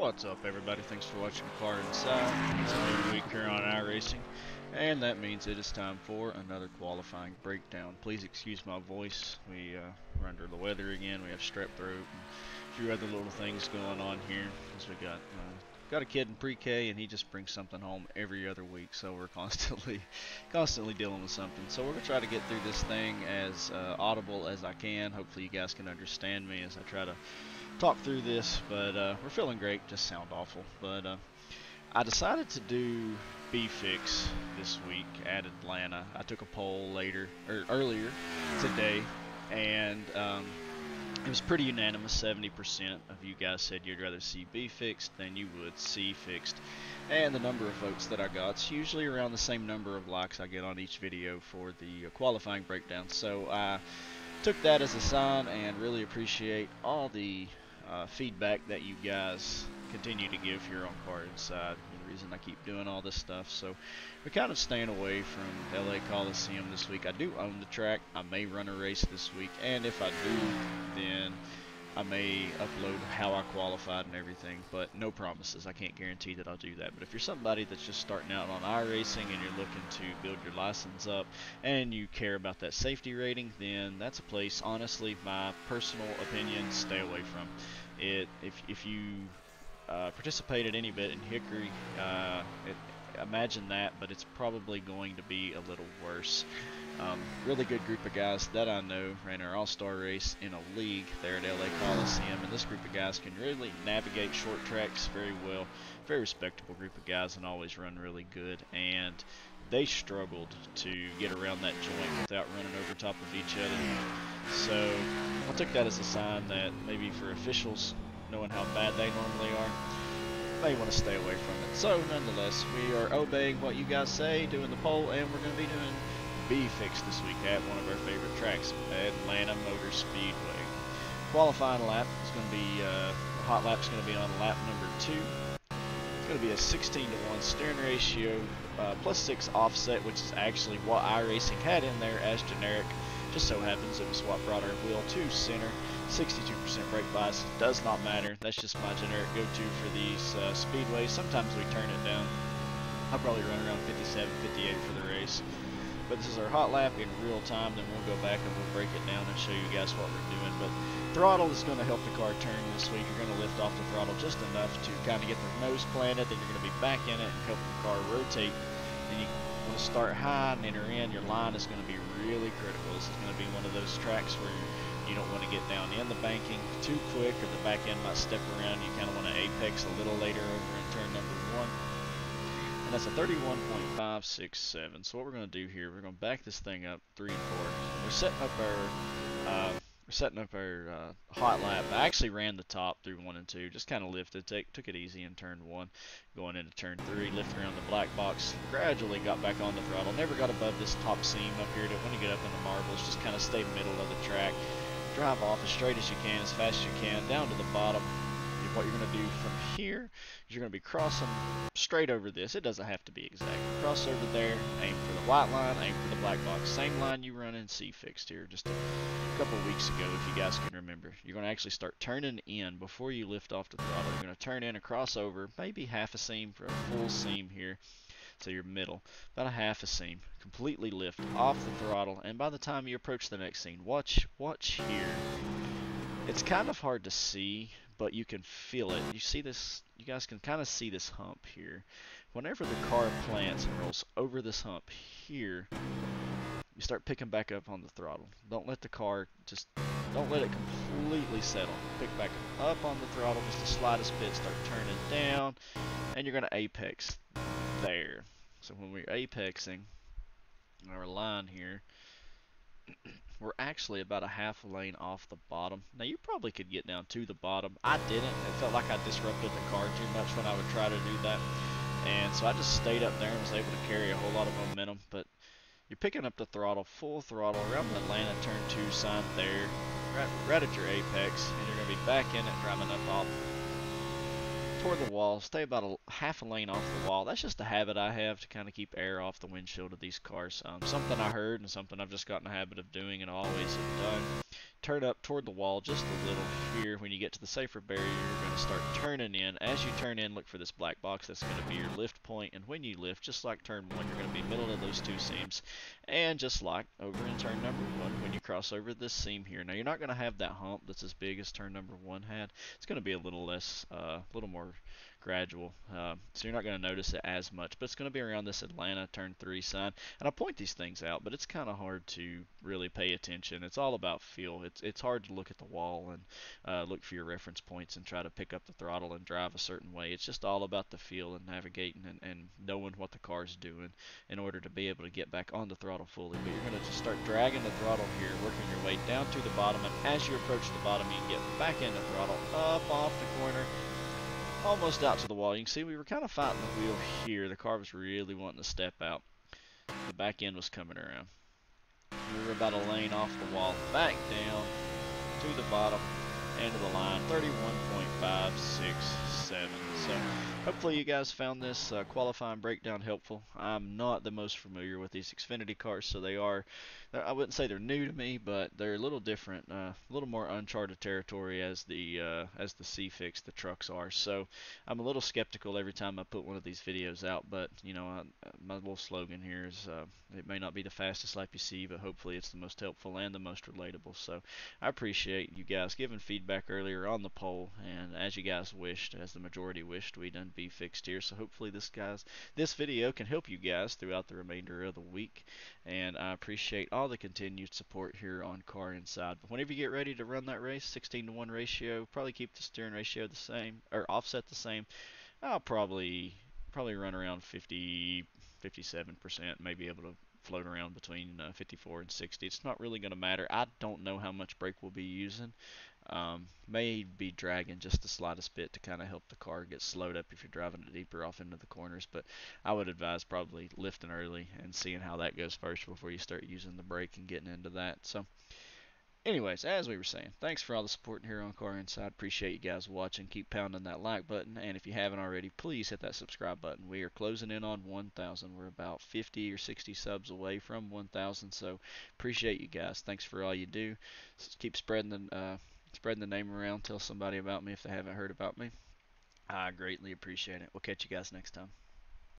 What's up, everybody? Thanks for watching Car Inside. It's a new week here on iRacing, and that means it is time for another qualifying breakdown. Please excuse my voice. We're under the weather again. We have strep throat and a few other little things going on here. As we got a kid in pre-K, and he just brings something home every other week, so we're constantly dealing with something. So we're gonna try to get through this thing as audible as I can. Hopefully you guys can understand me as I try to talk through this, but we're feeling great, just sound awful. But I decided to do B-Fix this week at Atlanta. I took a poll earlier today, and it was pretty unanimous. 70% of you guys said you'd rather see B-Fixed than you would C-Fixed, and the number of votes that I got is usually around the same number of likes I get on each video for the qualifying breakdown. So I took that as a sign and really appreciate all the feedback that you guys continue to give here on Car Inside. The reason I keep doing all this stuff. So we're kind of staying away from LA Coliseum this week. I do own the track. I may run a race this week, and if I do, then I may upload how I qualified and everything, but no promises. I can't guarantee that I'll do that. But if you're somebody that's just starting out on iRacing and you're looking to build your license up and you care about that safety rating, then that's a place, honestly, my personal opinion, stay away from it. If you participated any bit in Hickory, imagine that, but it's probably going to be a little worse. Really good group of guys that I know ran our all-star race in a league there at LA Coliseum, and this group of guys can really navigate short tracks very well. Very respectable group of guys and always run really good, and they struggled to get around that joint without running over top of each other. So I took that as a sign that maybe for officials, knowing how bad they normally are, may want to stay away from it. So nonetheless, we are obeying what you guys say, doing the poll, and we're going to be doing B-Fixed this week at one of our favorite tracks, Atlanta Motor Speedway. Qualifying lap is going to be, hot lap is going to be on lap number 2. It's going to be a 16:1 steering ratio, +6 offset, which is actually what iRacing had in there as generic. Just so happens it was what brought our wheel to center. 62% brake bias, does not matter. That's just my generic go-to for these speedways. Sometimes we turn it down. I'll probably run around 57, 58 for the race. But this is our hot lap in real time, then we'll go back and we'll break it down and show you guys what we're doing. But throttle is going to help the car turn this week. You're going to lift off the throttle just enough to kind of get the nose planted, then you're going to be back in it and help the car rotate. Then you want to start high and enter in. Your line is going to be really critical. This is going to be one of those tracks where you don't want to get down in the banking too quick, or the back end might step around. You kind of want to apex a little later over in turn number 1. And that's a 31.567. So what we're going to do here, we're going to back this thing up 3 and 4. We're setting up our hot lap. I actually ran the top through 1 and 2, just kind of lifted, took it easy in turn 1, going into turn 3, lifted around the black box, gradually got back on the throttle, never got above this top seam up here. Don't want to get up in the marbles, just kind of stay middle of the track, drive off as straight as you can, as fast as you can, down to the bottom. What you're going to do from here is you're going to be crossing straight over this. It doesn't have to be exact. Cross over there, aim for the white line, aim for the black box. Same line you run in C-Fixed here just a couple of weeks ago, if you guys can remember. You're going to actually start turning in before you lift off the throttle. You're going to turn in a crossover, maybe half a seam for a full seam here to your middle, about a half a seam. Completely lift off the throttle, and by the time you approach the next seam, watch here. It's kind of hard to see, but you can feel it. You see this, you guys can kind of see this hump here. Whenever the car plants and rolls over this hump here, you start picking back up on the throttle. Don't let the car, just don't let it completely settle. Pick back up on the throttle just the slightest bit, start turning down, and you're gonna apex there. So when we're apexing our line here, we're actually about a half lane off the bottom. Now you probably could get down to the bottom. I didn't. It felt like I disrupted the car too much when I would try to do that. And so I just stayed up there and was able to carry a whole lot of momentum. But you're picking up the throttle, full throttle, around the Atlanta turn 2 sign there, right at your apex, and you're going to be back in it, driving up off toward the wall. Stay about a half a lane off the wall. That's just a habit I have to kind of keep air off the windshield of these cars. Something I heard and something I've just gotten a habit of doing and always have done. turn up toward the wall just a little here. When you get to the safer barrier, you're going to start turning in. As you turn in, look for this black box. That's going to be your lift point. And when you lift, just like turn one, you're going to be middle of those two seams. And just like over in turn number one, when you cross over this seam here. Now, you're not going to have that hump that's as big as turn number one had. It's going to be a little less, a little more gradual. So you're not going to notice it as much. But it's going to be around this Atlanta turn three sign. And I point these things out, but it's kind of hard to really pay attention. It's all about feel. It's hard to look at the wall and look for your reference points and try to pick up the throttle and drive a certain way. It's just all about the feel and navigating and knowing what the car's doing in order to be able to get back on the throttle fully. But you're going to just start dragging the throttle here, working your way down to the bottom. And as you approach the bottom, you can get back in the throttle, up off the corner, almost out to the wall. You can see we were kind of fighting the wheel here. The car was really wanting to step out. The back end was coming around. We were about a lane off the wall, back down to the bottom end of the line, 31.567. So hopefully you guys found this qualifying breakdown helpful. I'm not the most familiar with these Xfinity cars, so they are, I wouldn't say they're new to me, but they're a little different, a little more uncharted territory as the C-Fix, the trucks are. So I'm a little skeptical every time I put one of these videos out, but you know, my little slogan here is it may not be the fastest lap you see, but hopefully it's the most helpful and the most relatable. So I appreciate you guys giving feedback earlier on the poll, and as you guys wished, as the majority wished, we done B-Fixed here. So hopefully this video can help you guys throughout the remainder of the week, and I appreciate all the continued support here on Car Inside. But whenever you get ready to run that race, 16:1 ratio, probably keep the steering ratio the same, or offset the same. I'll probably run around 50, 57%, maybe able to float around between 54 and 60. It's not really going to matter. I don't know how much brake we'll be using. May be dragging just the slightest bit to kind of help the car get slowed up if you're driving it deeper off into the corners, but I would advise probably lifting early and seeing how that goes first before you start using the brake and getting into that. So anyways, as we were saying, thanks for all the support here on Car Inside. Appreciate you guys watching. Keep pounding that like button, and if you haven't already, please hit that subscribe button. We are closing in on 1,000. We're about 50 or 60 subs away from 1,000, so appreciate you guys. Thanks for all you do. Keep spreading the name around. Tell somebody about me if they haven't heard about me. I greatly appreciate it. We'll catch you guys next time.